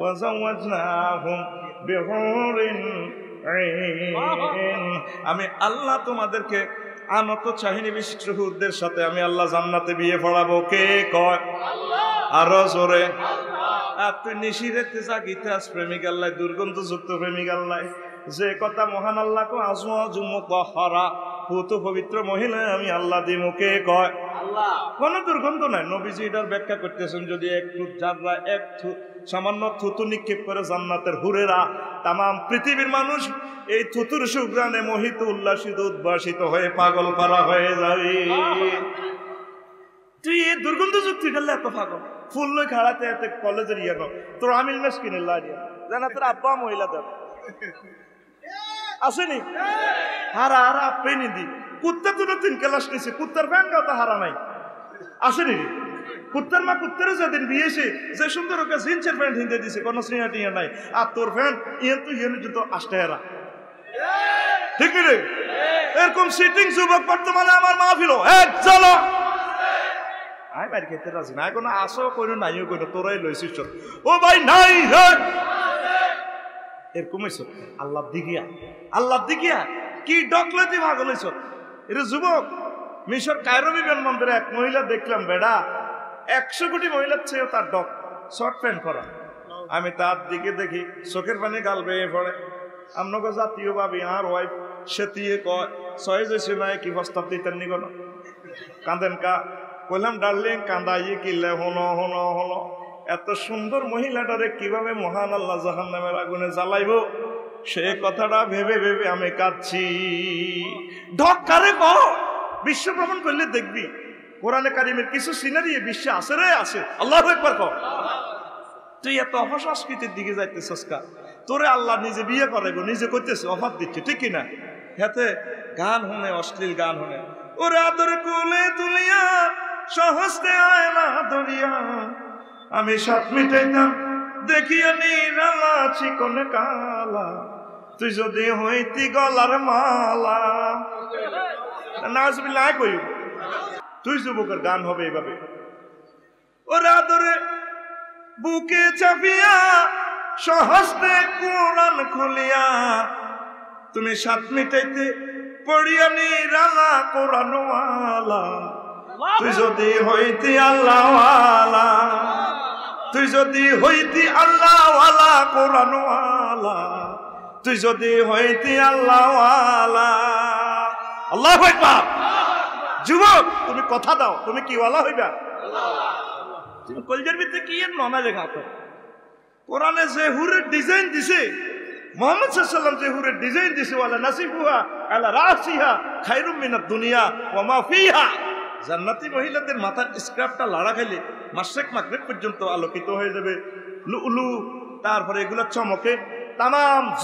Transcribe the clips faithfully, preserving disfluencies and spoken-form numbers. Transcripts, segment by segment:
আমি আল্লাহ তোমাদেরকে আনত চাহিনী বিশিষ্ট হুরদের সাথে আমি আল্লাহ জান্নাতে বিয়ে পড়াবো। কে কয়? আরো জোরে। আর তুই নিশিরেতে জাগিতাস প্রেমিক আল্লাহ, দুর্গন্ধযুক্ত প্রেমিক আল্লাহ, যে কথা মহান আল্লাহ কো আজওয়াজু মুতাহহারা, পুত পবিত্র মহিলা আমি আল্লাহ দিমু। কে কয়? আল্লাহ। কোনো দুর্গন্ধ নাই। নবীজি এটার ব্যাখ্যা করতেছেন, যদি একটু জাররা একটু সামান্য থুতু নিক্ষেপ করে জান্নাতের হুরেরা তাম পৃথিবীর মানুষ এই থুতুর সুগ্রানে মোহিত উল্লাসিত উদ্ভাসিত হয়ে পাগল পারা হয়ে যাবে। তুই এই দুর্গন্ধযুক্ত গেলে এত পাগল ফুল লই খাড়াতে এত কলেজের ইয়ে কর তোর আমিল মেস কিনে লাগিয়া জানা তোর আব্বা মহিলা দেব আসেনি হারা হারা আপনি দি কুত্তা দুটো তিন ক্লাস নিছে কুত্তার ব্যাঙ্গা তো হারা নাই আসেনি কুত্তার মা কুত্তারও যেদিন বিয়েছে যে সুন্দর ওকে জিন্সের প্যান্ট হিন্দে দিছে কোনো স্নেহা টিয়া নাই আর তোর প্যান্ট ইয়ে তো ইয়ে জুতো আসতে হেরা ঠিক রে এরকম সিটিং যুবক বর্তমানে আমার মাহফিল এক চলো আয় বাইরে খেতে রাজি না কোনো আসো কোনো নাইও কোনো তোরাই লইছিস ও ভাই নাই হ্যাঁ এরকমই সত্য আল্লাহ দিঘিয়া আল্লাহ দিঘিয়া কি ডকলতি ভাগল এটা যুবক মিশর কায়রো বিমান মন্দিরে এক মহিলা দেখলাম বেড়া একশো কোটি মহিলার চেয়েও তার ডক শর্ট প্যান্ট করা আমি তার দিকে দেখি চোখের পানি গাল বেয়ে পড়ে আপনাকে জাতীয় ভাবি আর ওয়াইফ সে দিয়ে কয় সয়েজ হয়েছে নয় কি প্রস্তাব দিতেন নি কোনো কাঁদেন কা কইলাম ডার্লিং কাঁদাইয়ে কিনলে হনো হনো হনো এত সুন্দর মহিলাটারে কিভাবে মহান আল্লাহ জাহান্নামের আগুনে জ্বালাইব সে কথাটা ভেবে ভেবে আমি কাঁদছি। ঢক কারে কর বিশ্ব ভ্রমণ করলে দেখবি কোরআনে কারিমের কিছু সিনারি বিশ্বে আসে রে আসে। আল্লাহু আকবার কর। তুই এত অপসংস্কৃতির দিকে যাইতেছস কা? তোরে আল্লাহ নিজে বিয়ে করাইব, নিজে করতেছে, অফার দিচ্ছে, ঠিক কিনা? হেতে গান শুনে, অশ্লীল গান শুনে। ওরে আদর কোলে তুলিয়া সহস্তে আয় না ধরিয়া আমি সাত মিটাইতাম দেখিয়া নিরালা চিকন কালা তুই যদি হইতি গলার মালা। নাউজুবিল্লাহ। কই তুই যুবকের গান হবে এইভাবে। ওরে আদরে বুকে চাপিয়া সহস্তে কোরআন খুলিয়া তুমি সাত মিটাইতে পড়িয়া নিরালা কোরআনওয়ালা তুই যদি হইতি আল্লাহওয়ালা তুই যদি হইতি আল্লাহওয়ালা কোরআনওয়ালা তুই যদি হইতি আল্লাহওয়ালা। আল্লাহু আকবার। যুবক তুমি কথা দাও, তুমি কি ওয়ালা হইবা? তুমি কলজের ভিতরে কি এর ননা লেখা তো কোরআনে যে হুরের ডিজাইন দিছে, মুহাম্মদ সাল্লাল্লাহু আলাইহি ওয়াসাল্লাম যে হুরের ডিজাইন দিছে, ওয়ালা নাসিফুহা আলা রাসিহা খায়রুম মিনাদ দুনিয়া ওয়া মা ফিহা। জান্নাতি মহিলাদের মাথার স্কার্ফটা লাড়া খাইলে মাশরিক মাগরিব পর্যন্ত আলোকিত হয়ে যাবে লুলু, তারপরে এগুলা চমকে তাম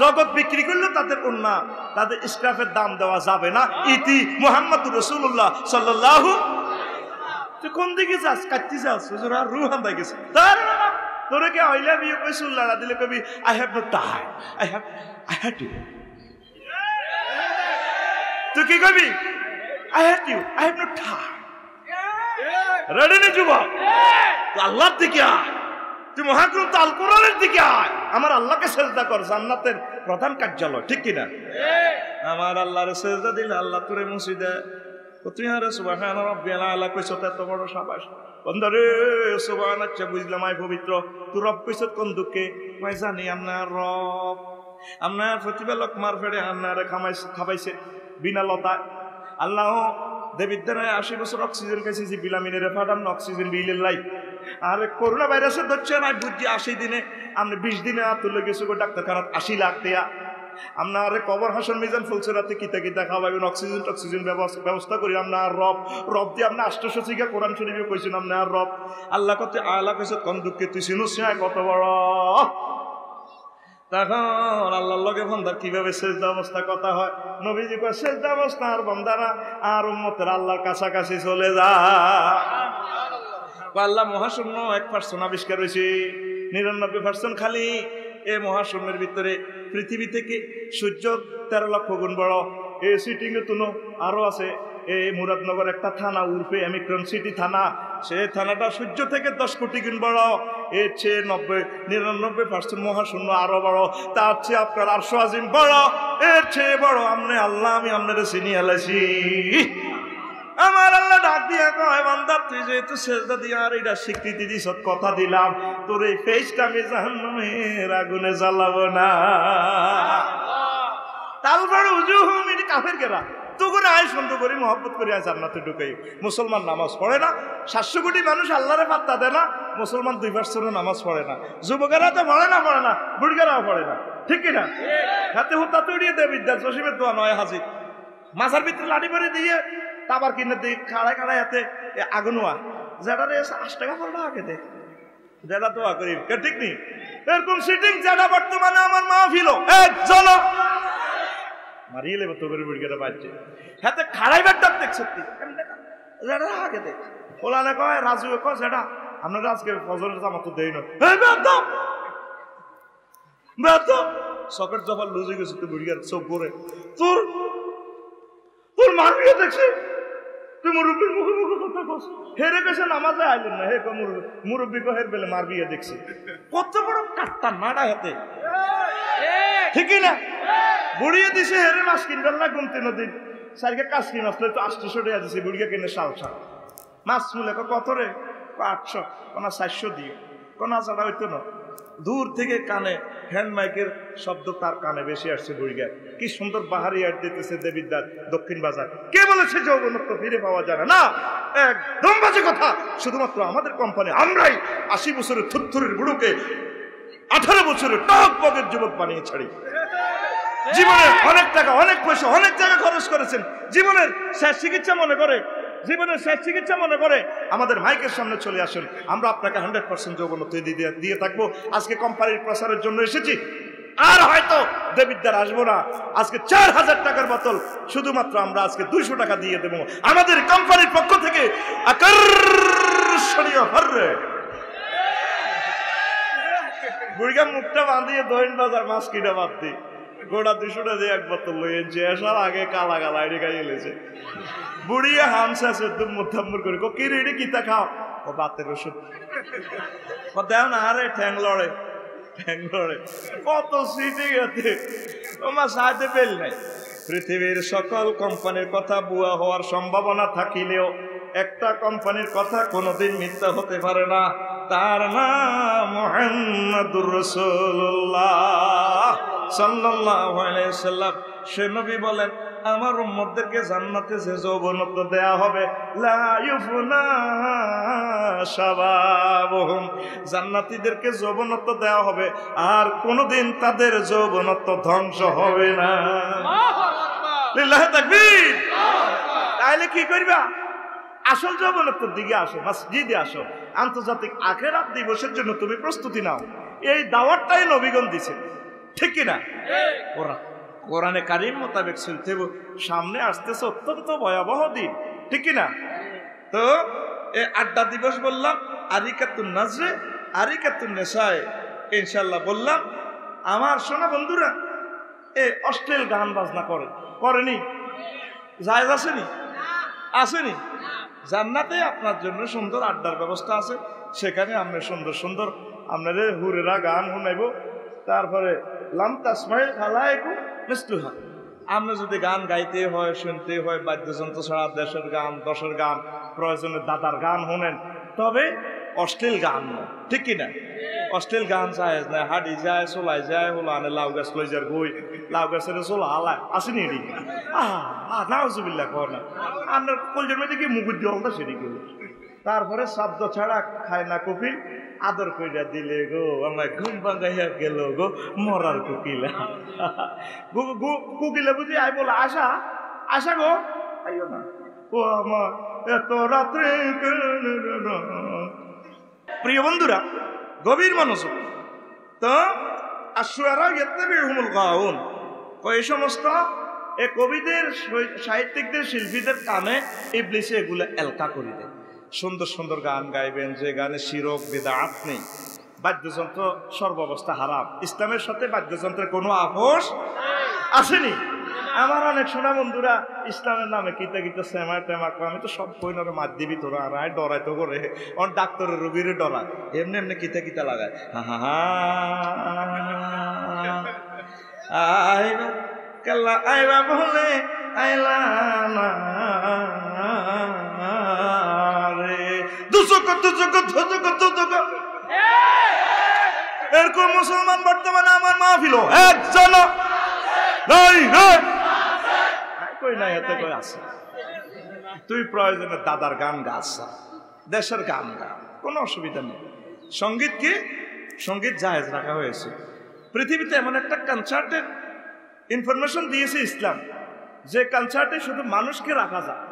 জগৎ বিক্রি করলে তাদের ওন্না তাদের স্কার্ফের দাম দেওয়া যাবে না। ইতি মুহাম্মাদুর রাসূলুল্লাহ সাল্লাল্লাহু। তুই কোন দিকে যাস? কাটতি যাস হুজুর, আর রুহ হান্দাই গেছে। তোরে কে আইলা বিয়ে কইছ লাড়া দিলে কবি I have no time, I have I had you. তুই কি কবি? I had you, I have no time. Ready নে যুবক? তুই আল্লাহর দিকে আয়, তুই মহাগ্রন্থ আল কোরআনের দিকে আয়, আমার আল্লাহকে সেজদা কর। জান্নাতের প্রধান কার্যালয়, ঠিক কিনা? আমার আল্লাহরে সেজদা দিলে আল্লাহ তোরে মুছি দেয়। তুই আরে সুবহান রাব্বিয়াল আলা কইছ, এত বড় সাবাস বন্ধরে সুবহান। আচ্ছা বুঝলাম, আই পবিত্র তুই রব কইছ কোন দুঃখে? আমি জানি আপনার রব আপনার প্রতিভা লকমার ফেড়ে আপনারে খামাইছে খাবাইছে বিনা লতায়। আল্লাহ দেবিদ্যায় আশি বছর অক্সিজেন খাইছে, যে বিলামিনের ফাটাম অক্সিজেন বিলের লাই। আরে করোনা ভাইরাসের ধরছে না বুঝছি আশি দিনে আপনি বিশ দিনে আর তুলে গেছো ডাক্তারখানাত আশি লাখ দেয়া। আপনার কবর হাসান মিজান ফুলসেরাতে কিতা কিতা খাওয়াবেন, অক্সিজেন টক্সিজেন ব্যবস্থা করি। আপনার রব রব দিয়ে আপনি আষ্টশিকা কোরআন শরীফে কইছেন আপনার রব। আল্লাহ কত আল্লাহ কইছে কোন দুঃখে? তুই চিনুস না কত বড়? তখন আল্লাহর লগে বন্দার কিভাবে সেজদা অবস্থা কথা হয়? নবীজি কয় সেজদা অবস্থা আর বন্দারা আর উম্মতের আল্লাহর কাছাকাছি চলে যা। আল্লাহ মহাশূন্য এক পার্সেন্ট আবিষ্কার হয়েছে, নিরানব্বই পার্সেন্ট খালি। এ মহাশূন্যের ভিতরে পৃথিবী থেকে সূর্য তেরো লক্ষ গুণ বড়। এই সিটিং এ তুনো আরো আছে। এই মুরাদনগর একটা থানা উর্ফে অ্যামিক্রন সিটি থানা, সে থানাটা সূর্য থেকে দশ কোটি গুণ বড়, এর চেয়ে নব্বই নিরানব্বই পার্সেন্ট মহাশূন্য আরো বড়, তার চেয়ে আপনার আরশ আজিম বড়, এর চেয়ে বড় আমনে আল্লাহ আমি আপনারা চিনি আলাইছি। আমার আল্লাহ ডাক দিয়া কয় বান্দা তুই যেহেতু সেজদা দিয়া আর এটা স্বীকৃতি দিস, কথা দিলাম তোর এই ফেসটা আমি জাহান্নামের আগুনে জ্বালাবো না। তারপর উজুহুম ইন কাফের গেরা তোগুন আয় সুন্দর করি মহব্বত করি আয় জান্নাতে ঢুকাই। মুসলমান নামাজ পড়ে না, সাতশো কোটি মানুষ আল্লাহরে পাত্তা দেয় না, মুসলমান দুই পার্সেন্টও নামাজ পড়ে না, যুবকেরা তো পড়ে না পড়ে না বুড়িকেরাও পড়ে না, ঠিক কিনা? হাতে হুতা তড়িয়ে দেয় বিদ্যাল জসিমের দোয়া নয় হাজি মাঝার ভিতরে লাঠি পরে দিয়ে তাবার কিনে দিই খাড়ায় খাড়ায় হাতে আগুনোয়া যেটা আশ টাকা পড়ে আগে দেয় যেটা দোয়া করি, ঠিক নেই? এরকম সিটিং যেটা বর্তমানে আমার মাহফিল চলো মারিয়ে লেবে তোর বুড়িকেরা বাড়ছে হাতে খাড়াইবার ডাক দেখছে যেটা আগে দেয় ওলানে কয় রাজু কয় যেটা আপনারা আজকে ফজরের জামাত তো দেই না চকের জফার লুজ হয়ে গেছে তুই বুড়িকার চোখ করে তোর তোর মারবিও দেখছি তুই মুরব্বীর মুখে মুখে কথা কস হেরে গেছে নামাজে আইলেন না হে মুরব্বী হের বেলে মারবিও দেখছি কত বড় কাটটা নাড়া হাতে, ঠিকই না? বুড়িয়ে দিছে হেরে মাছ কিনবেন না গুমতে নদীর সাইকে কাজ কিনে আসলে তো আষ্ট সরে আসছে বুড়িকে কিনে সাল সাল মাছ চুলে কত রে আটশো কোনা চারশো দিয়ে কোনা ছাড়া হইতো না। দূর থেকে কানে হ্যান্ড মাইকের শব্দ তার কানে বেশি আসছে বুড়িগা কি সুন্দর বাহারি আট দিতেছে দেবিদ্যার দক্ষিণ বাজার কে বলেছে যৌবনত্ব ফিরে পাওয়া যায় না? একদম বাজে কথা। শুধুমাত্র আমাদের কোম্পানি আমরাই আশি বছরের থুরথুরের বুড়োকে আঠারো বছরের টক বগের যুবক বানিয়ে ছাড়ি। জীবনের অনেক টাকা অনেক পয়সা অনেক জায়গা খরচ করেছেন, জীবনের শেষ চিকিৎসা মনে করে জীবনের শেষ চিকিৎসা মনে করে আমাদের মাইকের সামনে চলে আসুন, আমরা আপনাকে হান্ড্রেড পার্সেন্ট যৌবনত্ব দিয়ে থাকবো। আজকে কোম্পানির প্রচারের জন্য এসেছি, আর হয়তো দেবিদ্যার আসবো না। আজকে চার হাজার টাকার বোতল শুধুমাত্র আমরা আজকে দুইশো টাকা দিয়ে দেবো আমাদের কোম্পানির পক্ষ থেকে। আকর্ষণীয় হর্রে বুড়িগা মুখটা বাঁধিয়ে দহিন বাজার মাছ কিনা বাদ দিই গোটা দুইশো টাকা দিয়ে এক বোতল লইয়েছে, আসার আগে কালা কালা রেখা এলেছে বুড়িয়ে হামসা একদম মুথাম্মুর করে কি রেডি কিতা খাও ও বাতের ওষুধ ও দেও না আরে ঠ্যাং লড়ে ঠ্যাং লড়ে কত সিটি গেছে তোমার সাথে বেল নাই। পৃথিবীর সকল কোম্পানির কথা বুয়া হওয়ার সম্ভাবনা থাকিলেও একটা কোম্পানির কথা কোনোদিন মিথ্যা হতে পারে না, তার নাম মুহাম্মাদুর রাসূলুল্লাহ সাল্লাল্লাহু আলাইহি সাল্লাম। সে নবী বলেন আমার উম্মতদেরকে জান্নাতে যে যৌবনত্ব দেয়া হবে লা ইউফনা শাবাবুহুম, জান্নাতীদেরকে যৌবনত্ব দেয়া হবে আর কোনোদিন তাদের যৌবনত্ব ধ্বংস হবে না। লিল্লাহি তাকবীর। তাহলে কি করবা? আসল যৌবনত্বের দিকে আসো, মসজিদে আসো, আন্তর্জাতিক আখেরাত দিবসের জন্য তুমি প্রস্তুতি নাও। এই দাওয়াতটাই নবীগণ দিয়েছেন, ঠিক কিনা? ওরা কোরআনে কারিম মোতাবেক চলতে সামনে আসতেছে অত্যন্ত ভয়াবহ দিন, ঠিক কিনা? তো এই আড্ডা দিবস বললাম, আরিকাতুন নাজরে আরিকাতুন নেশায় ইনশাল্লাহ বললাম। আমার শোনা বন্ধুরা এ অশ্লীল গান বাজনা করে করেনি জায়েজ আসেনি আসেনি জান্নাতে আপনার জন্য সুন্দর আড্ডার ব্যবস্থা আছে, সেখানে আমরা সুন্দর সুন্দর আপনাদের হুরেরা গান শুনাইব। তারপরে লাম তাসমাইল খালায়েকু মিসলুহা, আমরা যদি গান গাইতে হয় শুনতে হয় বাদ্যযন্ত্র ছাড়া দেশের গান দশের গান প্রয়োজনে দাদার গান শুনেন, তবে অশ্লীল গান নয়, ঠিক কিনা? অশ্লীল গান জায়েজ না, হাঁটি যায় চলাই যায় হলো আনে লাউ গাছ লই যার গই লাউ গাছের চলো হালায় আসেনি এটি আহ নাউজুবিল্লাহ কর না আপনার কলজের মেয়েতে কি মুগুর দিয়ে হলতা সেটি গেল। তারপরে শব্দ ছাড়া খায় না কফি আদর কইরা দিলে গো আমায় ঘুম ভাঙাইয়া গেল গো মরার কুকিলা কুকিলা বুঝি আই বলো আশা আশা গো আইও না ও আমার এত রাত্রে। প্রিয় বন্ধুরা গভীর মানুষ তো আশুয়ারা ইত্তাবিহুমুল গাউন, এই সমস্ত এ কবিদের সাহিত্যিকদের শিল্পীদের কানে ইবলিসে এগুলো এলকা করে দেয়। সুন্দর সুন্দর গান গাইবেন যে গানে শিরক বিদআত নেই, বাদ্যযন্ত্র সর্বাবস্থা হারাম, ইসলামের সাথে বাদ্যযন্ত্রের কোনো আপোষ আসেনি। আমার অনেক শোনা বন্ধুরা ইসলামের নামে কিতা কিতা সেমা টেমা কো আমি তো সব কই নরে মার দিবি তোরা আর আয় ডরাই তো করে অন ডাক্তারের রুগীরে ডরায় এমনি এমনি কিতা কিতা লাগায় হা হা হা আইবা কাল্লা আইবা বলে আইলা না রে দুসুক দুসুক দুসুক দুসুক এরকম মুসলমান বর্তমানে আমার মাহফিল একজন নাই নাই কই নাই এত কই আছে তুই প্রয়োজনে দাদার গান গাছ দেশের গান গা কোনো অসুবিধা নেই সঙ্গীত কি সঙ্গীত জায়েজ রাখা হয়েছে পৃথিবীতে এমন একটা কনসার্টের ইনফরমেশন দিয়েছে ইসলাম যে কনসার্টে শুধু মানুষকে রাখা যায়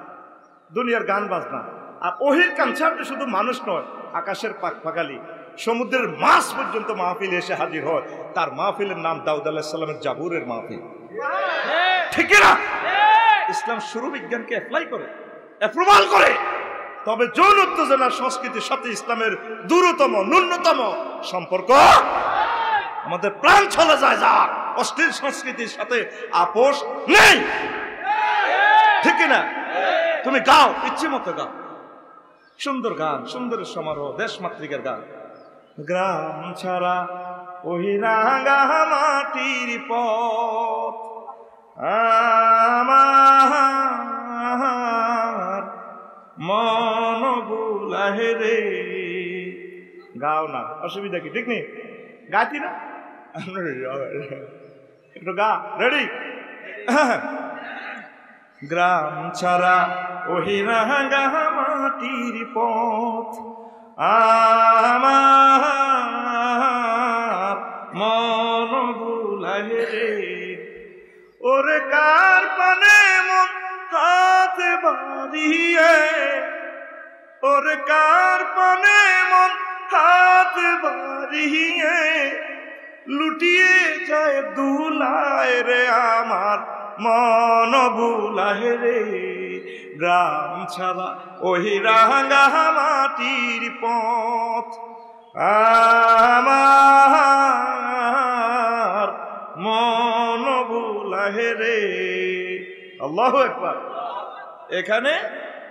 দুনিয়ার গান বাজনা আর ওহির কনসার্টে শুধু মানুষ নয় আকাশের পাখপাখালি সমুদ্রের মাছ পর্যন্ত মাহফিল এসে হাজির হয় তার মাহফিলের নাম দাউদ আলাইহিস সালামের জাবুরের মাহফিল ঠিক না ইসলাম শুরু বিজ্ঞানকে অ্যাপ্লাই করে অ্যাপ্রুভাল করে তবে যৌন উত্তেজনা সংস্কৃতির সাথে ইসলামের দূরতম ন্যূনতম সম্পর্ক আমাদের প্রাণ চলে যায় যা অশ্লীল সংস্কৃতির সাথে আপোষ নেই ঠিক না তুমি গাও ইচ্ছে মতো গাও সুন্দর গান সুন্দরের সমারোহ দেশমাতৃকার গান গ্রাম ছাড়া ওহি রাঙা মাটির পথ আমার মন ভুলাহে রে গাও না অসুবিধা কি ঠিক নেই গাতি না একটু গা রেডি গ্রাম ছাড়া ওহি রাঙা মাটির পথ আমার মন ভুলাহে রে ওরে কার পানে মন কাঁদে বাড়িয়ে ওরে কার পানে মন কাঁদে বাড়িয়ে লুটিয়ে যায় দুলায় রে আমার মন ভুলাহে রে গ্রাম ছাড়া ওহি রাঙা মাটির পথ আমার মন ভুলাহে রে আল্লাহু আকবার এখানে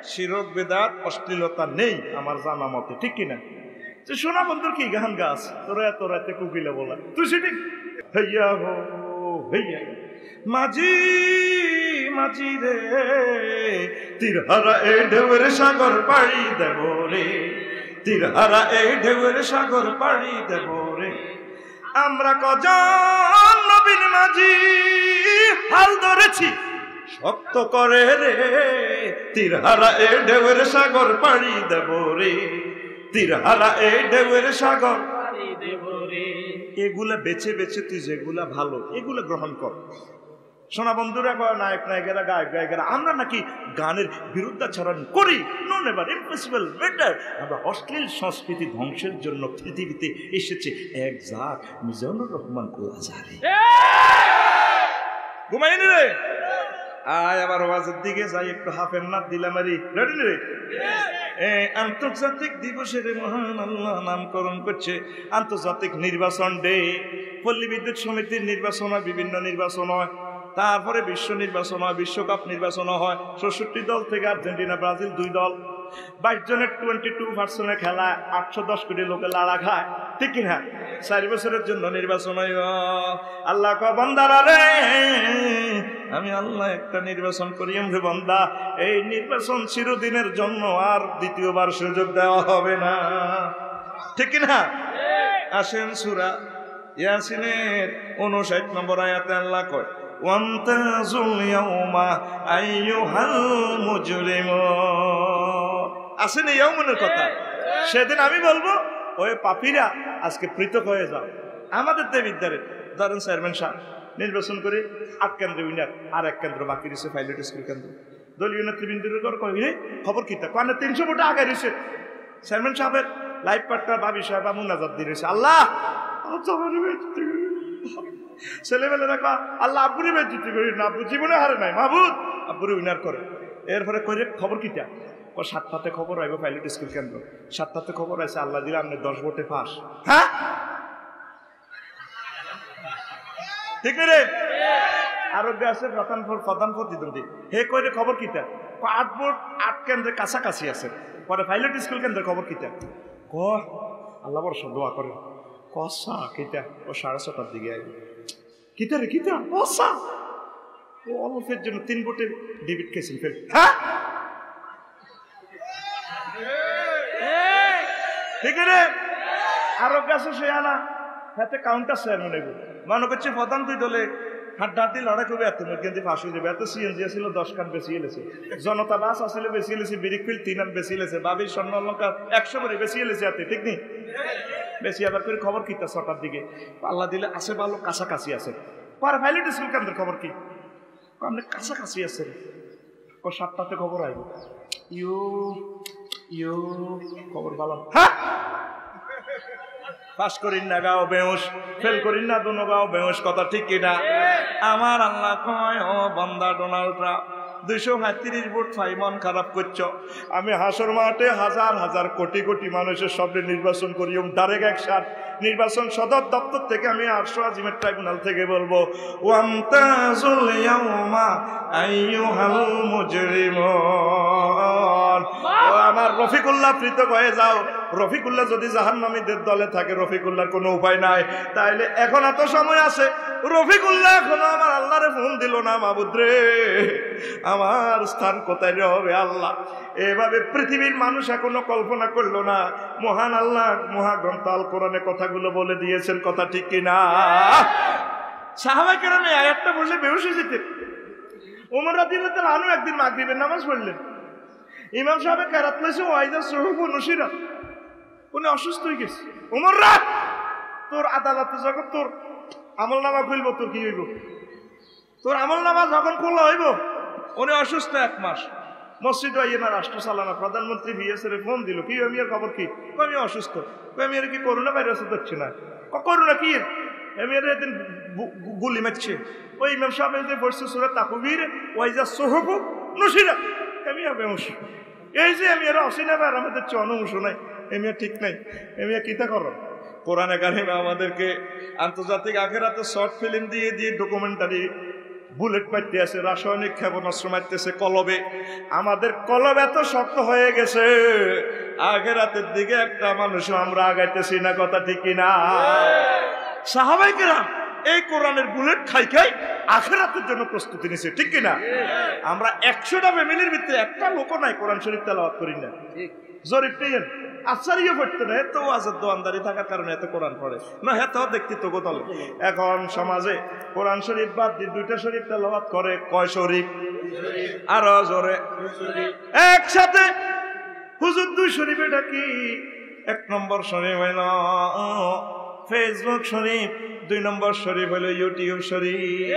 শিরক বেদাত অশ্লীলতা নেই আমার জানা মতে ঠিক কিনা যে শোনা বন্ধুর কি গান গাছ তোরা এত রাতে কুকিলে বলা তুই সেটি হইয়া হো হইয়া মাঝি মাঝি রে তিরহারা এ ঢেউর সাগর পাড়ি দেব রে তিরহারা এ ঢেউর সাগর পাড়ি দেব রে আমরা কজন নবীন মাঝি হাল ধরেছি শক্ত করে রে তিরহারা এ ঢেউর সাগর পাড়ি দেব রে তিরহারা এ ঢেউর সাগর পাড়ি দেব রে এগুলা বেছে বেছে তুই যেগুলা ভালো এগুলো গ্রহণ কর শোনা বন্ধুরা নায়ক নায়িকেরা গায়ক গায়িকারা আমরা নাকি গানের বিরুদ্ধাচরণ করি নো নেভার ইম্পসিবল ম্যাটার আমরা অশ্লীল সংস্কৃতি ধ্বংসের জন্য পৃথিবীতে এসেছে এক ঝাঁক মিজানুর রহমান আফসারি ঘুমাইনি রে আয় আবার ওয়াজের দিকে যাই একটু হাফের নাথ দিলাম আরি রেডি রে আন্তর্জাতিক দিবসের মহান আল্লাহ নামকরণ করছে আন্তর্জাতিক নির্বাচন ডে পল্লী বিদ্যুৎ সমিতির নির্বাচন হয় বিভিন্ন নির্বাচন হয় তারপরে বিশ্ব নির্বাচন হয় বিশ্বকাপ নির্বাচন হয় ষষ্ঠটি দল থেকে আর্জেন্টিনা ব্রাজিল দুই দল বাইশ জনের টোয়েন্টি টু পার্সেন্টের খেলায় আটশো দশ কোটি লোকে লাড়া খায় ঠিক কিনা চারি বছরের জন্য নির্বাচন হয় আল্লাহ ক বান্দারা রে আমি আল্লাহ একটা নির্বাচন করি রে বান্দা এই নির্বাচন চিরদিনের জন্য আর দ্বিতীয়বার সুযোগ দেওয়া হবে না ঠিক কিনা আসেন সূরা ইয়াসিনের উনষাট নম্বর আয়াতে আল্লাহ কয় আসেন এই ইয়াউমের কথা সেদিন আমি বলবো ওই পাপীরা আজকে পৃথক হয়ে যাও আমাদের দেবিদ্দারে ধরেন চেয়ারম্যান সাহেব নির্বাচন করে আট কেন্দ্রে উইনার আর এক কেন্দ্র বাকি রয়েছে পাইলট স্কুল কেন্দ্র দলীয় নেতৃবৃন্দর কহিলে খবর কী তা কারণে তিনশো ভোটে আগে রয়েছে চেয়ারম্যান সাহেবের লাইফ পার্টনার বাবি সাহেব মুনাজাত দিয়ে রয়েছে আল্লাহ ছেলেবেলারা কা আল্লাহ আব্বুরি বেদ জিতে করি না আব্বু জীবনে হারে নাই মাহবুদ আব্বুরি উইনার করে এরপরে কই খবর কীটা ও সাতটাতে খবর আইব পাইলট স্কুল কেন্দ্র সাতটাতে খবর আছে আল্লাহ দিলে আপনি দশ ভোটে ফাঁস হ্যাঁ ঠিক রে আরোগ্য আছে রতনপুর প্রধান প্রতিদ্বন্দ্বী হে কইরে খবর কিতা আট বোর্ড আট কেন্দ্রে কাছাকাছি আছে পরে পাইলট স্কুল কেন্দ্রে খবর কিতা ক আল্লাহ বড় দোয়া করে কসা কিতা ও সাড়ে ছটার দিকে আইব কিতা রে কিতা কসা ও অলফের জন্য তিন বোর্ডে ডেবিট কেসিং ফেল হ্যাঁ ঠিক রে আরোগ্য আছে সে আনা হাতে কাউন্টার সেন নেব মনে করছে প্রধান দুই দলে হাড্ডা হাড্ডি লড়াই করবে এত কিন্তু ফাঁসি দেবে এত সিএনজি ছিল দশ খান বেশি এলেছে জনতা বাস আসলে বেশি এলেছে বিরিকফিল তিন আন বেশি এলেছে বাবির স্বর্ণ অলঙ্কার একশো করে বেশি এলেছে এতে ঠিক নেই বেশি আবার করে খবর কী তা ছটার দিকে পাল্লা দিলে আসে ভালো কাছাকাছি আছে পরে ভাইলেট স্কুল কেন্দ্রের খবর কি আপনি কাছাকাছি আছেন ও সাতটাতে খবর আইব ইউ ইউ খবর ভালো হ্যাঁ পাস করিন না গাও বেউস ফেল করিন না দোনো গাও বেউস কথা ঠিক কিনা আমার আল্লাহ কয় ও বন্দা ডোনাল্ড ট্রাম্প দুইশো সাঁত্রিশ ভোট ফাই মন খারাপ করছ আমি হাসর মাঠে হাজার হাজার কোটি কোটি মানুষের শব্দে নির্বাচন করি এবং ডাইরেক্ট একসাথ নির্বাচন সদর দপ্তর থেকে আমি আটশো আজিমের ট্রাইব্যুনাল থেকে বলবো ওয়ামতাজুল ইয়াউমা আইয়ুহাল মুজরিমুন ও আমার রফিকুল্লাহ পৃথক হয়ে যাও রফিকুল্লাহ যদি জাহান্নামীদের দলে থাকে রফিকুল্লাহর কোনো উপায় নাই তাইলে এখন এত সময় আছে রফিকুল্লাহ এখনো আমার আল্লাহরে ফোন দিল না মাবুদ রে আমার স্থান কোথায় হবে আল্লাহ এভাবে পৃথিবীর মানুষ এখনো কল্পনা করলো না মহান আল্লাহ মহাগ্রন্থ আল কোরআনে কথাগুলো বলে দিয়েছেন কথা ঠিক কিনা সাহাবায়ে কেরামে আয়াতটা বললে বেহুশ হয়ে যেতেন ওমর রাদিয়াল্লাহু আনহু একদিন মাগরিবের নামাজ পড়লেন ইমাম সাহেব কেরাত লইছে ওয়াইদা সুহুব নশিরা উনি অসুস্থ হয়ে গেছে ওমর রাত তোর আদালতে যখন তোর আমল নামা খুলবো তোর কি হইব তোর আমল নামা যখন খোলা হইব উনি অসুস্থ এক মাস মসজিদ আইয়েনা রাষ্ট্র চালানা প্রধানমন্ত্রী ভিএসএরে ফোন দিল কি এমিয়ার খবর কি আমি অসুস্থ এমিয়ার কি করোনা ভাইরাস হচ্ছে না করোনা কি এমিয়ার এদিন গুলি মারছে ওই ইমাম সাহেব যে বসছে সূরা তাকবীর ওয়াইজা সুহুব নশিরা এমিয়া বেউস এই যে এমিয়ার অসিনা ভাই আমাদের চন অংশ নাই এমিয়া ঠিক নাই এমিয়া কিতা করো কোরআন কারিমে আমাদেরকে আন্তর্জাতিক আখেরাতে শর্ট ফিল্ম দিয়ে দিয়ে ডকুমেন্টারি বুলেট মারতে আছে রাসায়নিক ক্ষেপণাস্ত্র মারতেছে কলবে আমাদের কলব এত শক্ত হয়ে গেছে আখেরাতের দিকে একটা মানুষও আমরা আগাইতেছি না কথা ঠিক কিনা সাহাবায়ে কেরাম এই কোরআনের বুলেট খাই খাই আখেরাতের জন্য প্রস্তুতি নিছে ঠিক কিনা আমরা একশোটা ফ্যামিলির ভিতরে একটা লোকও নাই কোরআন শরীফ তেলাওয়াত করি না জরিফ নেন আফসারিও পড়তো না এত ওয়াজের দোয়ানদারি থাকার কারণে এত কোরআন পড়ে না এত দেখতে তো গোতলে এখন সমাজে কোরআন শরীফ বাদ দিয়ে দুইটা শরীফ তেলাওয়াত করে কয় শরীফ আরো জোরে একসাথে হুজুর দুই শরীফ এটা কি এক নম্বর শরীফ হইল ফেসবুক শরীফ দুই নম্বর শরীফ হইল ইউটিউব শরীফ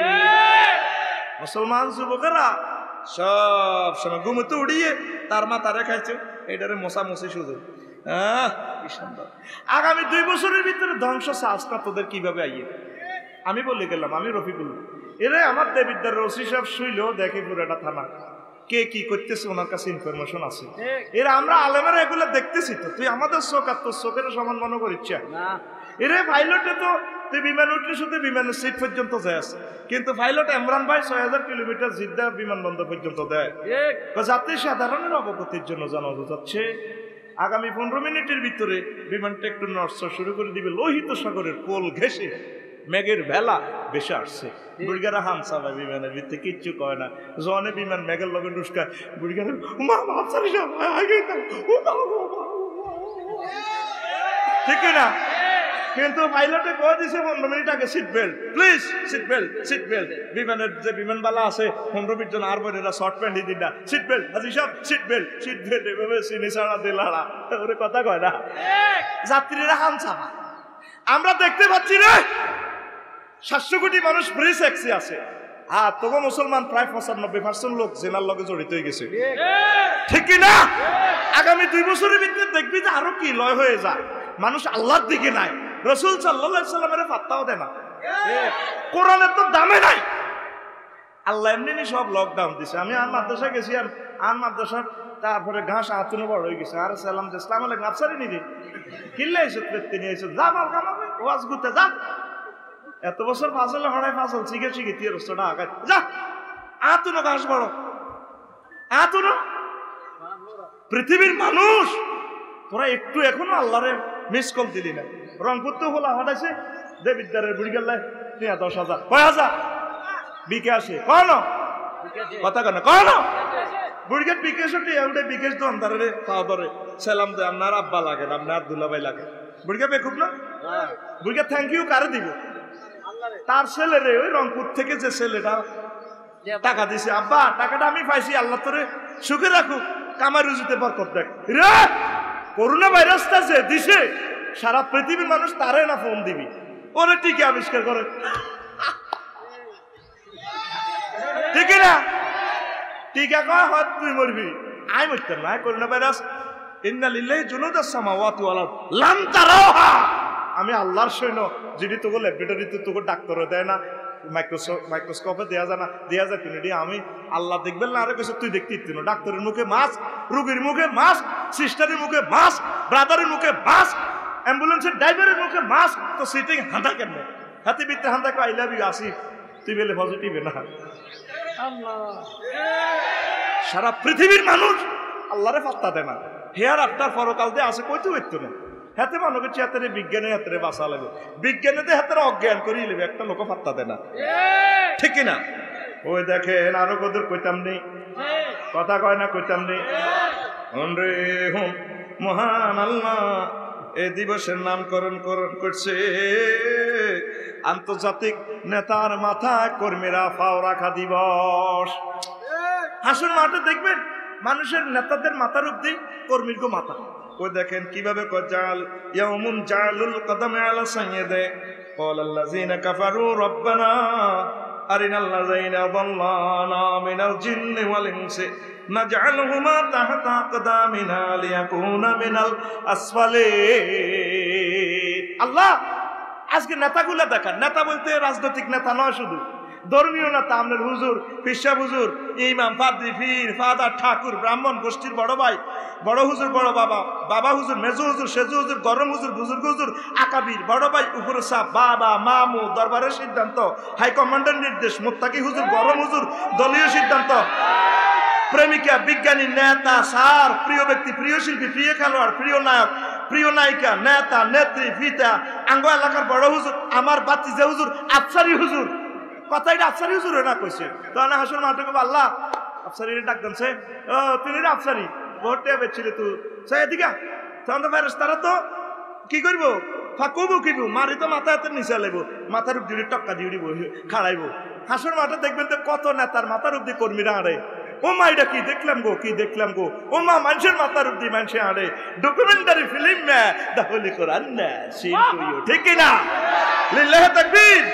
মুসলমান যুবকেরা সব সময় ঘুমতে উড়িয়ে তার মা তারা খাইছে এটারে মশা মশি শুধু আগামী দুই বছরের ভিতরে ধ্বংস শাস্তা তোদের কিভাবে আইয়ে আমি বলে গেলাম আমি রফিকুল্লাহ এরা আমার দেবিদ্যার রশি সব শুইলেও দেখে পুরাটা থানা কে কি করতেছে ওনার কাছে ইনফরমেশন আছে এরা আমরা আলেমেরা এগুলো দেখতেছি তো তুই আমাদের চোখ আর তোর চোখের সমান মনে করিচ্ছে এরা পাইলটে তো তুই বিমান উঠলে শুধু বিমানের সিট পর্যন্ত যায় আছে কিন্তু পাইলট ইমরান ভাই ছয় হাজার কিলোমিটার জিদ্দা বিমানবন্দর পর্যন্ত দেয় যাতে সাধারণের অবগতির জন্য জানানো যাচ্ছে আগামী পনেরো মিনিটের ভিতরে বিমানটা একটু নড়চড় শুরু করে দিবে লোহিত সাগরের কোল ঘেঁষে মেঘের ভেলা বেশি আসছে বুড়িগারা হামসা ভাই বিমানের ভিত্তি কিচ্ছু কয় না জনে বিমান মেঘের লগে নুস্কায় বুড়িগারা ঠিক না কিন্তু পাইলটে কয়ে দিছে পনেরো মিনিট আগে seat belt please seat belt seat belt বিমানের যে বিমানবালা আছে পনেরো মিনিট জন আর বোনেরা শর্ট প্যান্ট দিন না সিট বেল্ট হাজি সব সিট বেল্ট সিট বেল্ট এভাবে চিনি ছাড়া দিলাড়া ওরে কথা কয় না যাত্রীরা হামসা আমরা দেখতে পাচ্ছি না সাতশো কোটি মানুষ ফ্রি সেক্সে আছে আর তবু মুসলমান প্রায় পঁচানব্বই পার্সেন্ট লোক জেনার লগে জড়িত হয়ে গেছে ঠিক কিনা আগামী দুই বছরের ভিতরে দেখবি যে আরো কি লয় হয়ে যায় মানুষ আল্লাহর দিকে নাই রসুল সাল্লাল্লাহু আলাইহি সাল্লামের পাত্তাও দেয় না কোরআনের তো দামে নাই আল্লাহ এমনি সব লকডাউন দিছে আমি আর মাদ্রাসায় গেছি আর আর মাদ্রাসার তারপরে ঘাস আতুনে বড় হয়ে গেছে আর সালাম ইসলাম আলাইকুম আফসারি নিদি কিনলে এসে পেতে নিয়ে এসে যা মাল কামাবে ওয়াজ গুতে যা এত বছর ফাজল হড়ায় ফাজল শিখে শিখে তীর রসটা আগাই যা আতুনো বাস বড় আতুনো পৃথিবীর মানুষ তোরা একটু এখনো আল্লাহরে মিস কল দিলি না রংপুর তো হলো হটাইছে দে বিদ্যারের বুড়ি গেলায় নিয়া দশ হাজার কয় হাজার বিকাশে কনো কথা কনো কনো বুড়িগেট বিকাশটি এউডে বিকাশ তো আন্ধারে পাওয়া ধরে সালাম দে আপনার আব্বা লাগে না আপনার দুলাভাই লাগে বুড়িগা বেকুব না বুড়িগা থ্যাংক ইউ কারে দিব তার ছেলে রে ওই রংপুর থেকে যে ছেলেটা টাকা দিছে আব্বা টাকাটা আমি পাইছি আল্লাহ তোরে সুখে রাখুক কামার রুজিতে বরকত দেখ রে করোনা ভাইরাসটা যে দিছে সারা পৃথিবীর মানুষ তারে না ফোন দিবি ওরে টিকে আবিষ্কার করে ঠিক না টিকা কয় হয় তুই মরবি আমি মরতাম না করোনা ভাইরাস ইন্না লিল্লাহি জুনুদাস সামাওয়াতি ওয়াল আরদ লাম তারাহা আমি আল্লাহর সৈন্য যদি তোকে ল্যাবরেটরিতে তোকে ডাক্তারও দেয় না মাইক্রোস্কোপ মাইক্রোস্কোপে দেওয়া যায় না দেওয়া যায় তুমি আমি আল্লাহ দেখবেন না আরো কিছু তুই দেখতে ইত্য ডাক্তারের মুখে মাছ রুগীর মুখে মাছ সিস্টারের মুখে মাছ ব্রাদারের মুখে মাছ অ্যাম্বুলেন্সের ড্রাইভারের মুখে মাছ তো সিটিং হাঁটা কেন হাতে বিতে হাঁটা কো আই লাভ ইউ আসি তুই বলে পজিটিভ না সারা পৃথিবীর মানুষ আল্লাহরে পাত্তা দেয় না হেয়ার আফটার পরকাল দিয়ে আসে কই তুই ইত্য না হাতে মানুষ হাতে বিজ্ঞানের হাতে বাসা লাগে বিজ্ঞানীদের হাতে অজ্ঞান করিয়ে নেবে একটা লোক পাত্তা দেয় না ঠিক না ওই দেখেন আরো কদর কইতাম নেই কথা কয় না কইতাম নেই মহান আল্লাহ এই দিবসের নামকরণ করণ করছে আন্তর্জাতিক নেতার মাথায় কর্মীরা ফাও রাখা দিবস হাসুর মাঠে দেখবেন মানুষের নেতাদের মাথার উপদি কর্মীর গো মাথা ওই দেখেন কিভাবে কজাল ইয়াউমুন জালুল কদমে আলা সাইয়্যিদে ক্বালাল্লাযীনা কাফারু রাব্বানা আরিনাল্লাযীনা যাল্লানা মিনাল জিন্নি ওয়াল ইনসি নাজআলহুমা তাহতা আকদামিনা লিয়াকুনা মিনাল আসফালিন আল্লাহ আজকে নেতাগুলা দেখা নেতা বলতে রাজনৈতিক নেতা নয় শুধু ধর্মীয় নেতা আমাদের হুজুর পিশা হুজুর ইমাম পাদ্রী পীর ফাদার ঠাকুর ব্রাহ্মণ গোষ্ঠীর বড় ভাই বড় হুজুর বড় বাবা বাবা হুজুর মেজু হুজুর সেজু হুজুর গরম হুজুর বুজুর্গ হুজুর আকাবির বড় ভাই উপরে সাহ বাবা মামু দরবারের সিদ্ধান্ত হাইকমান্ডের নির্দেশ মুত্তাকি হুজুর গরম হুজুর দলীয় সিদ্ধান্ত প্রেমিকা বিজ্ঞানী নেতা সার প্রিয় ব্যক্তি প্রিয় শিল্পী প্রিয় খেলোয়াড় প্রিয় নায়ক প্রিয় নায়িকা নেতা নেত্রী ফিতা আঙ্গ এলাকার বড় হুজুর আমার বাতিজা হুজুর আফসারি হুজুর কথা এটা আফসারি হুজুর না কইছে তাহলে হাসুর মাঠে আল্লাহ আফসারি ডাক দেন সে ও তুমি আফসারি ভোটে বেছিলি তুই সে এদিকে তখন তো ভাইরাস তারা তো কি করবো ফাঁকুবো কিনবো মারি তো মাথা হাতে নিচে লাগবো মাথার উপর দিয়ে টক্কা দিয়ে উড়িব খাড়াইবো হাসুর মাঠে দেখবেন তো কত নেতার মাথার উপর দিয়ে কর্মীরা আড়ে ও মা এটা কি দেখলাম গো কি দেখলাম গো ও মা মানুষের মাথার উপর দিয়ে মানুষে আড়ে ডকুমেন্টারি ফিল্ম তাহলে কোরআন ঠিক না লিল্লাহি তাকবীর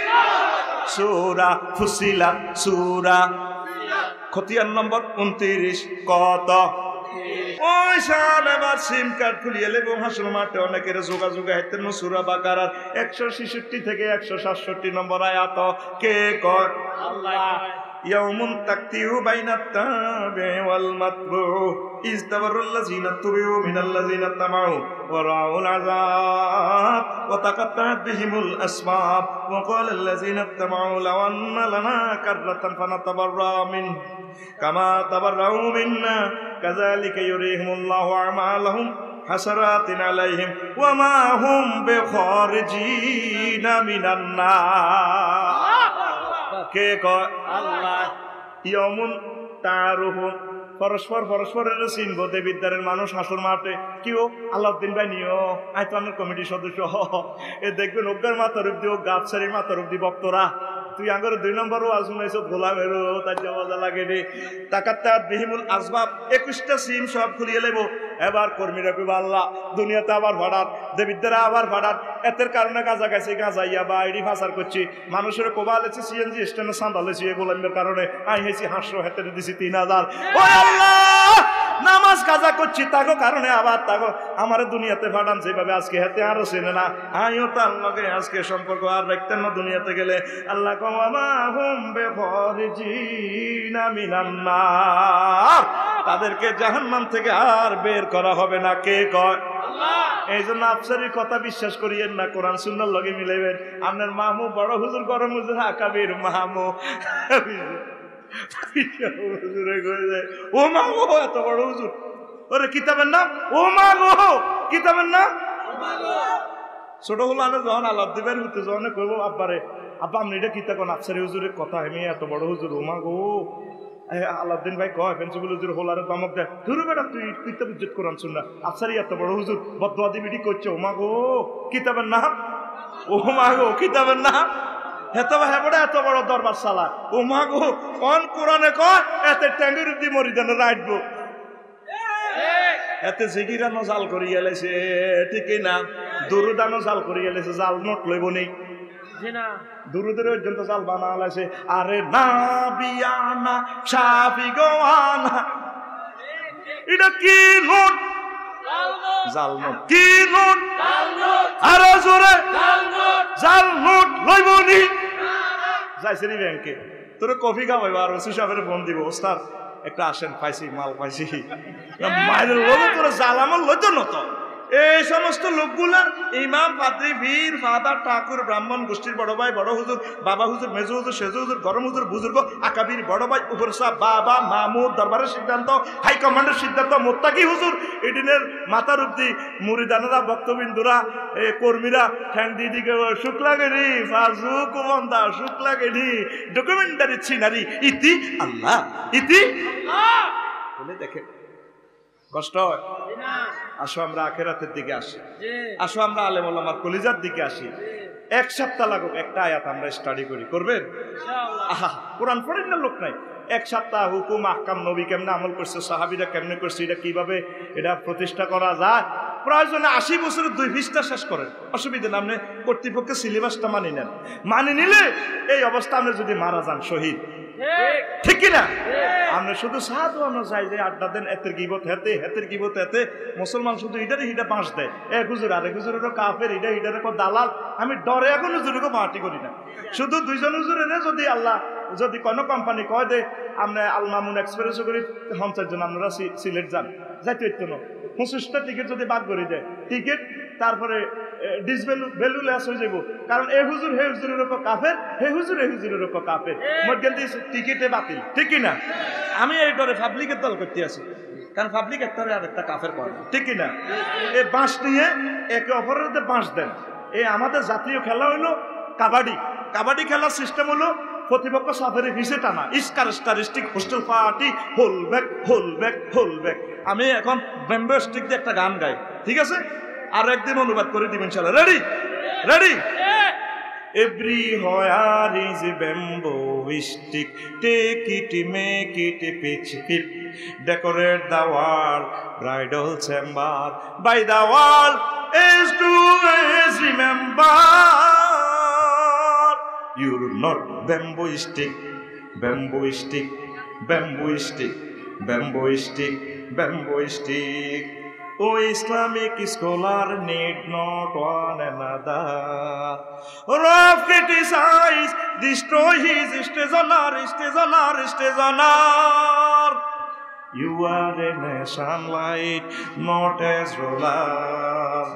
সূরা ফুসিলাত সূরা খতিয়ান নম্বর উনত্রিশ কত ওই সালেবার সিম কার্ড খুলিয়ে লেবো হাসল মাঠে অনেকের যোগাযোগ হাইতেন সূরা বাকারার একশো ছেষট্টি থেকে একশো সাতষট্টি নম্বর আয়াত কে কর আল্লাহ يوم تكتيو بين التابع والمتبوع إذ تبروا الذين اتبعوا من الذين اتبعوا ورأوا العذاب وتقطعت بهم الأسباب وقال الذين اتبعوا لو أن لنا كرة فنتبرأ منه كما تبرأوا منا كذلك يريهم الله أعمالهم حسرات عليهم وما هم بخارجين من النار কে কয় আল্লাহ ইয়মুন তারুহ পরস্পর পরস্পরের চিনব দেবিদ্যারের মানুষ হাসুর মাঠে কিও আলাউদ্দিন ভাই নিও আয়তানের কমিটির সদস্য এ দেখবেন অজ্ঞার মাতার অব্দি ও গাবসারির মাতার অব্দি বক্তরা তুই আগের দুই নম্বর ওয়াজ শুনাইছো গোলামেরও তার জবাজা লাগেনি তাকাত্তা বিহিমুল আসবাব একুশটা সিম সব খুলিয়ে লেবো এবার কর্মীরা কইব আল্লাহ দুনিয়াতে আবার ভাড়ার দেবিদ্যারা আবার ভাড়ার এতের কারণে গাঁজা গাছে গাঁজা ইয়া বা আইডি ফাঁসার করছি মানুষের কোবা লেছি সিএনজি স্ট্যান্ডে সান্দা লেছি এই গোলামের কারণে আই হেছি হাঁসশো হেতে দিছি তিন হাজার ও আল্লাহ নামাজ কাজা করছি তাগো কারণে আবার তাগো আমার দুনিয়াতে ফাটান সেইভাবে আজকে হেতে আরো চেনে না আইও তার লগে আজকে সম্পর্ক আর রাখতেন না দুনিয়াতে গেলে আল্লাহ কমা হুম বেফরজিনা মিনান নার তাদেরকে জাহান্নাম থেকে আর বের করা হবে না কে কয় আল্লাহ এই জন্য আফসারির কথা বিশ্বাস করিয়েন না, কোরআন সুন্নাহর লগে মিলাইবেন। আপনার মামু বড় হুজুর গরম হুজুর আকাবির মামু হুজুরে কয়ে যায় ও মামু এত বড় হুজুর, ওরে কিতাবের নাম ও মাগো, কিতাবের নাম ও মাগো। ছোট হলো আনে যখন আলাপ দিবেন হতে যখনে কইব আব্বারে আব্বা আপনি এটা কিতা কোন আফসারি হুজুরের কথা আমি এত বড় হুজুর ও মাগো। আলাউদ্দিন ভাই কয় পেন্সিবুল হুজুর হোলারে ধমক দেয় ধুরু বেটা তুই তুই তো ইজ্জত কোরআন সুন্নাহ আফসারি এত বড় হুজুর বদদোয়াদি বিটি করছে ও মাগো কিতাবের নাম ও মাগো কিতাবের নাম এত বড় এত বড় দরবার সালা ও মাগো কোন কোরআনে কয় এতে ট্যাঙ্গুর দি মরিদানে রাখবো এতে জিগিরানো জাল করিয়া লাইছে ঠিকই না দুরুদানো জাল করিয়া লাইছে জাল নোট লইব নেই আরে না বিয়ানা ছাপি গোয়ানা এটা কি নোট জাল নোট কি নোট আরো জোরে জাল নোট লইব নি যাইছে নি ব্যাংকে তোর কফি খাওয়াইব আর ওসি সাহেবের ফোন দিব ওস্তাদ একটা আসেন পাইছি মাল পাইছি মায়ের লোক তোর জাল আমার লইতো না তো এই সমস্ত লোকগুলার ইমাম পাদ্রী বীর ফাদার ঠাকুর ব্রাহ্মণ গোষ্ঠীর বড় ভাই বড় হুজুর বাবা হুজুর মেজু হুজুর সেজু হুজুর গরম হুজুর বুজুর্গ আকাবির বড় ভাই উপর সাহেব বাবা মামুদ দরবারের সিদ্ধান্ত হাইকমান্ডের সিদ্ধান্ত মোত্তাকি হুজুর এদিনের মাতার উপদি মুরিদানেরা ভক্তবিন্দুরা এ কর্মীরা ঠ্যাং দিদিকে শুক্লাগেরি ফাজু কুমন্দা শুক্লাগেরি ডকুমেন্টারি ছিনারি ইতি আল্লাহ ইতি আল্লাহ বলে দেখে কষ্ট হয়। আসো আমরা আখেরাতের দিকে আসি, আসো আমরা আলেম ওলামার কলিজার দিকে আসি। এক সপ্তাহ লাগুক একটা আয়াত আমরা স্টাডি করি, করবেন? আহা কোরআন পড়েন না লোক নাই। এক সপ্তাহ হুকুম আহকাম নবী কেমনে আমল করছে, সাহাবিরা কেমনে করছে, এটা কিভাবে এটা প্রতিষ্ঠা করা যায়, প্রয়োজনে আশি বছরের দুই পৃষ্ঠা শেষ করেন, অসুবিধা না। আপনি কর্তৃপক্ষের সিলেবাসটা মানি নেন, মানি নিলে এই অবস্থা আপনি যদি মারা যান শহীদ, ঠিক কিনা? আমরা শুধু সাধু আমরা যাই যে আড্ডা দেন, এতের গিবত হেতে হেতের গিবত হেতে, মুসলমান শুধু ইটারে হিটা বাঁশ দেয়, এক হুজুর আরেক হুজুরেরও কাফের, ইটা হিটারে কো দালাল। আমি ডরে এখন হুজুরকে মাটি করি না, শুধু দুইজন হুজুরের যদি আল্লাহ যদি কোনো কোম্পানি কয় দে আমরা আল মামুন এক্সপ্রেসও করি পঞ্চাশজন আপনারা সিলেট যান, যাইতে হইতো না। পঁচিশটা টিকিট যদি বাদ করে দেয় টিকিট, তারপরে ডিসভ্যালু ভ্যালু লেস হয়ে যাব, কারণ এ হুজুর হে হুজুরের উপর কাফের, হে হুজুর এ হুজুরের উপর কাফের, টিকিটে বাতিল, ঠিক কিনা? আমি এই ডরে পাবলিকের দল করতে আসি, কারণ পাবলিক একটা আরেকটা কাফের করে, ঠিক কিনা? এ বাঁশ নিয়ে একে অপরের বাঁশ দেন। এই আমাদের জাতীয় খেলা হইলো কাবাডি। কাবাডি খেলার সিস্টেম হলো প্রতিপক্ষ সাফের ভিসে টানা স্কারস্টারিস্টিক hostel party hole back hole back hole back. আমি এখন ব্যাম্বো স্টিক দিয়ে একটা গান গাই, ঠিক আছে? আর একদিন অনুবাদ করে দিবেন ইনশাআল্লাহ। Ready ready every where is bamboo stick, take it make it pitch পিপ, decorate the wall bridal chamber, by the wall is to is remember, your not bamboo stick, bamboo stick, bamboo stick, bamboo stick, bamboo stick. Oh, Islamic scholar need not one another. Rough criticize, destroy his stationer, stationer, stationer. You are a nation light, not as ruler.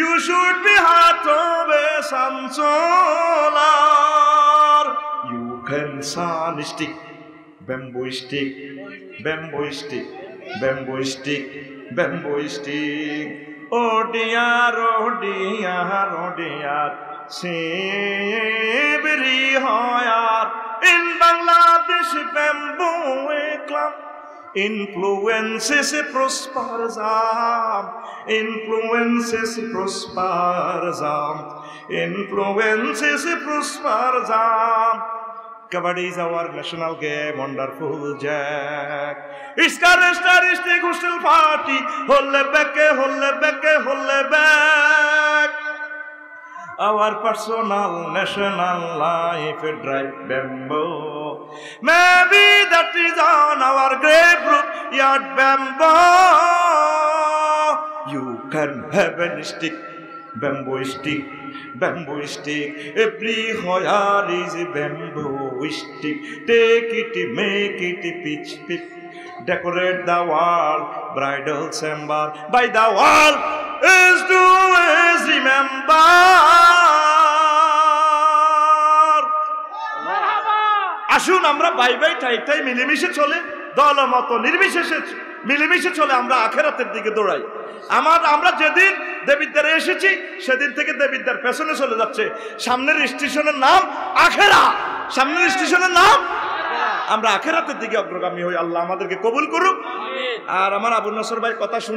You should be heart of a samsolar. You can sun stick, bamboo stick, bamboo stick, bamboo stick. Bamboo stick, oh dear, oh dear, oh dear, every hour in Bangladesh bamboo club influences prospers up, influences prospers up, influences prospers up. Kabaddi is our national game, wonderful Jack. It's characteristic hostel party, hold back, hold back, hold back. Our personal national life drive bamboo. Maybe that is on our grapefruit yard bamboo. You can have a stick, bamboo stick, bamboo stick. Every hour is bamboo. Stick, take it, make it, pitch, pitch, decorate the wall, bridal chamber, by the wall, is to always remember. Ashun amra bye bye thai thai milimishe chole dala mato nirmishe. মিলেমিশে চলে আমরা আখিরাতের দিকে দৌড়াই। আমার আমরা যেদিন দেবিদ্বারে এসেছি সেদিন থেকে দেবিদ্বার পেছনে চলে যাচ্ছে। সামনের স্টেশনের নাম আখিরাত, সামনের স্টেশনের নাম আমরা আখিরাতের দিকে অগ্রগামী হই। আল্লাহ আমাদেরকে কবুল করুক। আর আমার আবু নসর ভাই কথা শুনে